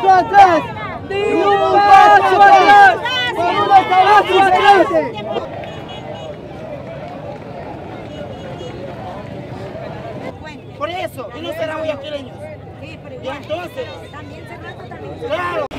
paso atrás, ni un paso atrás, vamos a adelante. Por eso, y no serán guayaquileños. Sí, pero igual. Y entonces, también se trata también. Claro.